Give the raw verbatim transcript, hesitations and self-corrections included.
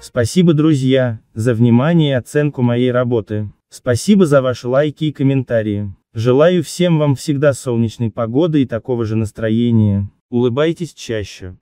Спасибо, друзья, за внимание и оценку моей работы. Спасибо за ваши лайки и комментарии. Желаю всем вам всегда солнечной погоды и такого же настроения. Улыбайтесь чаще.